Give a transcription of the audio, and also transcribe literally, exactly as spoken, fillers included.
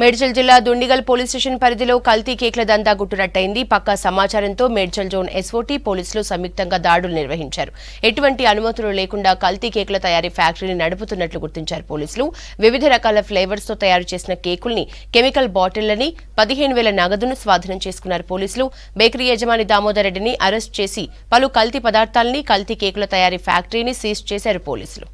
మేడ్చల్ జిల్లా Dundigal police station పరిధిలో కల్తీ కేకుల దందా గుట్టురట్టయింది. పక్కా సమాచారంతో మేడ్చల్ జోన్ ఎస్ఓటీ పోలీసులు సంయుక్తంగా దాడులు నిర్వహించారు. ఎటువంటి అనుమతులు లేకుండా కల్తీ కేకుల తయారీ ఫ్యాక్టరీని నడుపుతున్నట్లు గుర్తించారు పోలీసులు. వివిధ రకాల ఫ్లేవర్స్ తో తయారు చేసిన కేకుల్ని, కెమికల్ బాటిళ్లని, పదిహేను వేల నగదును స్వాధీనం చేసుకున్నారు పోలీసులు. బేకరీ యజమాని దామోదర్ రెడ్డిని అరెస్ట్ చేసి పలు కల్తీ పదార్థాలని, కల్తీ కేకుల తయారీ ఫ్యాక్టరీని సీజ్ చేశారు పోలీసులు.